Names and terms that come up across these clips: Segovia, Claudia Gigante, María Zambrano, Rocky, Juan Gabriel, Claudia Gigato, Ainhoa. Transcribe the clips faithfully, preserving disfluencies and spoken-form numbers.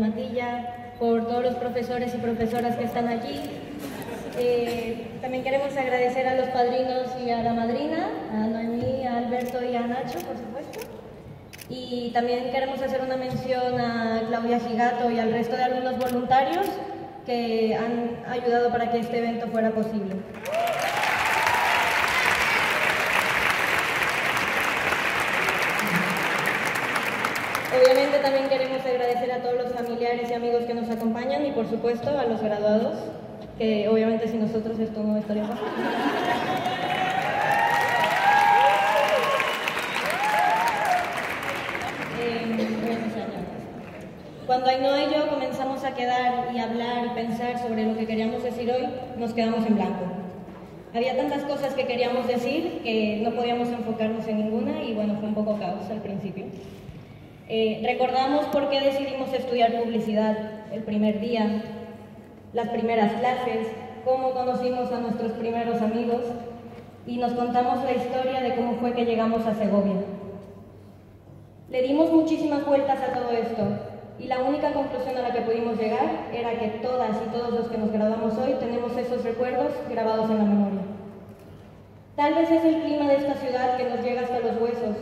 Matilla, por todos los profesores y profesoras que están aquí. Eh, también queremos agradecer a los padrinos y a la madrina, a Noemí, a Alberto y a Nacho, por supuesto. Y también queremos hacer una mención a Claudia Gigato y al resto de alumnos voluntarios que han ayudado para que este evento fuera posible. Obviamente también queremos agradecer a todos los familiares y amigos que nos acompañan y por supuesto a los graduados, que obviamente sin nosotros esto no estaría pasando. Cuando Ainhoa y yo comenzamos a quedar y hablar y pensar sobre lo que queríamos decir hoy, nos quedamos en blanco. Había tantas cosas que queríamos decir que no podíamos enfocarnos en ninguna y bueno, fue un poco caos al principio. Eh, recordamos por qué decidimos estudiar publicidad el primer día, las primeras clases, cómo conocimos a nuestros primeros amigos y nos contamos la historia de cómo fue que llegamos a Segovia. Le dimos muchísimas vueltas a todo esto y la única conclusión a la que pudimos llegar era que todas y todos los que nos graduamos hoy tenemos esos recuerdos grabados en la memoria. Tal vez es el clima de esta ciudad que nos llega hasta los huesos.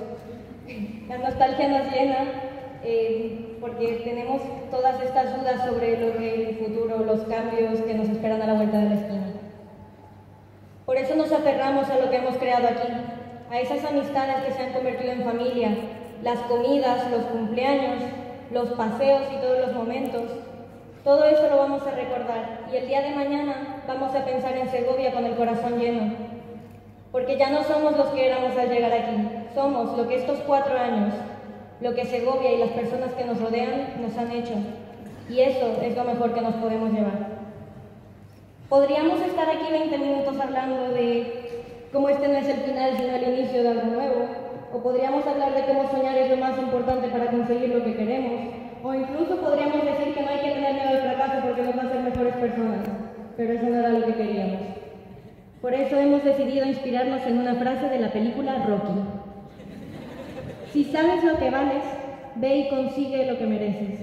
La nostalgia nos llena eh, porque tenemos todas estas dudas sobre lo que el futuro, los cambios que nos esperan a la vuelta de la esquina. Por eso nos aferramos a lo que hemos creado aquí, a esas amistades que se han convertido en familia, las comidas, los cumpleaños, los paseos y todos los momentos. Todo eso lo vamos a recordar y el día de mañana vamos a pensar en Segovia con el corazón lleno, porque ya no somos los que éramos al llegar aquí. Somos lo que estos cuatro años, lo que Segovia y las personas que nos rodean nos han hecho. Y eso es lo mejor que nos podemos llevar. Podríamos estar aquí veinte minutos hablando de cómo este no es el final sino el inicio de algo nuevo. O podríamos hablar de cómo soñar es lo más importante para conseguir lo que queremos. O incluso podríamos decir que no hay que tener miedo al fracaso porque nos va a hacer mejores personas. Pero eso no era lo que queríamos. Por eso hemos decidido inspirarnos en una frase de la película Rocky. Si sabes lo que vales, ve y consigue lo que mereces.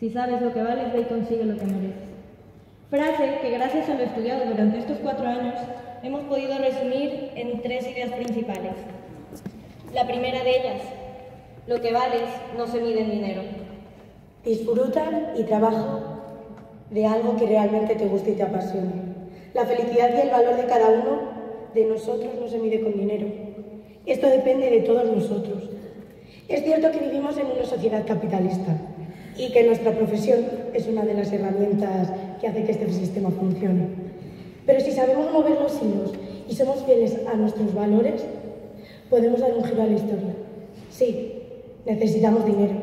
Si sabes lo que vales, ve y consigue lo que mereces. Frase que gracias a lo estudiado durante estos cuatro años hemos podido resumir en tres ideas principales. La primera de ellas, lo que vales no se mide en dinero. Disfruta y trabaja de algo que realmente te guste y te apasione. La felicidad y el valor de cada uno de nosotros no se mide con dinero. Esto depende de todos nosotros. Es cierto que vivimos en una sociedad capitalista y que nuestra profesión es una de las herramientas que hace que este sistema funcione. Pero si sabemos mover los hilos y somos fieles a nuestros valores, podemos dar un giro a la historia. Sí, necesitamos dinero,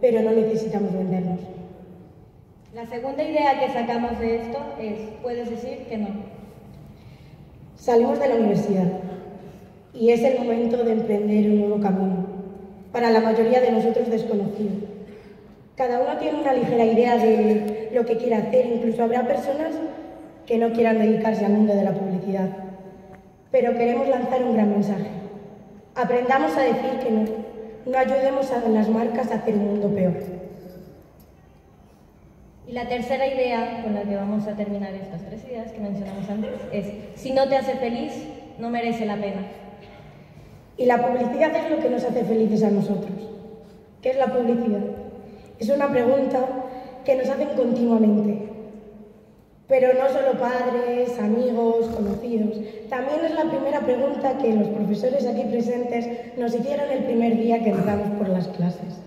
pero no necesitamos vendernos. La segunda idea que sacamos de esto es, puedes decir que no. Salimos de la universidad. Y es el momento de emprender un nuevo camino, para la mayoría de nosotros desconocido. Cada uno tiene una ligera idea de lo que quiere hacer, incluso habrá personas que no quieran dedicarse al mundo de la publicidad. Pero queremos lanzar un gran mensaje. Aprendamos a decir que no, no ayudemos a las marcas a hacer un mundo peor. Y la tercera idea con la que vamos a terminar estas tres ideas que mencionamos antes es, si no te hace feliz, no merece la pena. Y la publicidad es lo que nos hace felices a nosotros. ¿Qué es la publicidad? Es una pregunta que nos hacen continuamente. Pero no solo padres, amigos, conocidos. También es la primera pregunta que los profesores aquí presentes nos hicieron el primer día que entramos por las clases.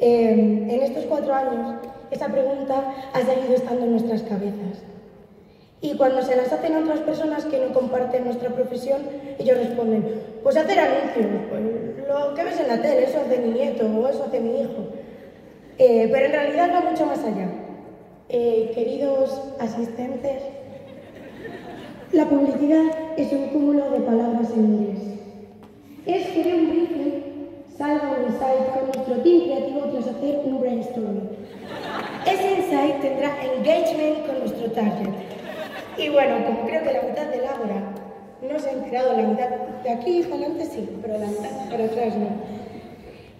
Eh, en estos cuatro años, esa pregunta ha seguido estando en nuestras cabezas. Y cuando se las hacen a otras personas que no comparten nuestra profesión, ellos responden, pues hacer anuncios, pues lo que ves en la tele, eso hace mi nieto o eso hace mi hijo. Eh, pero en realidad va mucho más allá. Eh, queridos asistentes, la publicidad es un cúmulo de palabras en inglés. Es que un briefing salga un insight con nuestro team creativo tras hacer un brainstorming. Ese insight tendrá engagement con nuestro target. Y bueno, como creo que la mitad del ágora no se ha enterado, la mitad de aquí para adelante sí, pero la mitad para atrás no.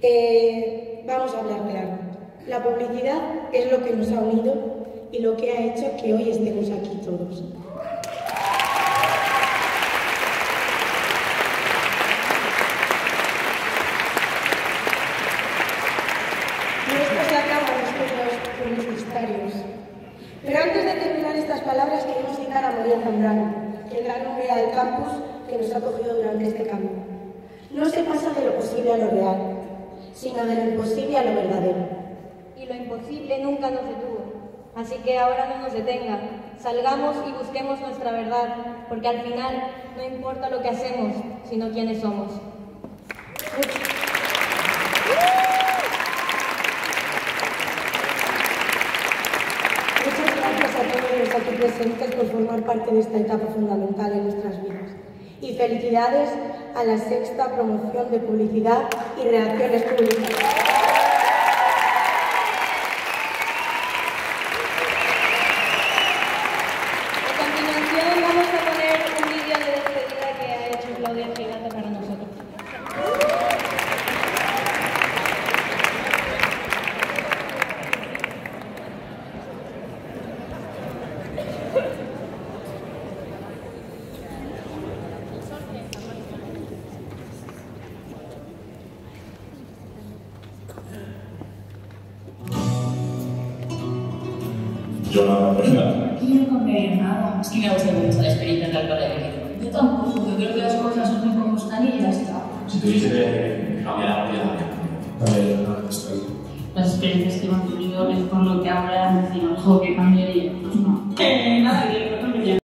Eh, vamos a hablar claro. La publicidad es lo que nos ha unido y lo que ha hecho que hoy estemos aquí todos. Pero antes de terminar estas palabras queremos citar a María Zambrano, el gran obrera del campus que nos ha acogido durante este camino. No se pasa de lo posible a lo real, sino de lo imposible a lo verdadero. Y lo imposible nunca nos detuvo, así que ahora no nos detenga. Salgamos y busquemos nuestra verdad, porque al final no importa lo que hacemos, sino quiénes somos. Aquí presentes por formar parte de esta etapa fundamental en nuestras vidas. Y felicidades a la sexta promoción de Publicidad y Relaciones Públicas. A continuación vamos a poner un vídeo de despedida que ha hecho Claudia Gigante para nosotros. Yo no me gusta. Yo no compré nada. Es que me gusta mucho la experiencia en el colegio. Yo tampoco. Yo creo que las cosas son muy como están y ya está. Si tuviese que cambiar, cambiar. Las experiencias que hemos tenido es por lo que ahora decimos, jo, que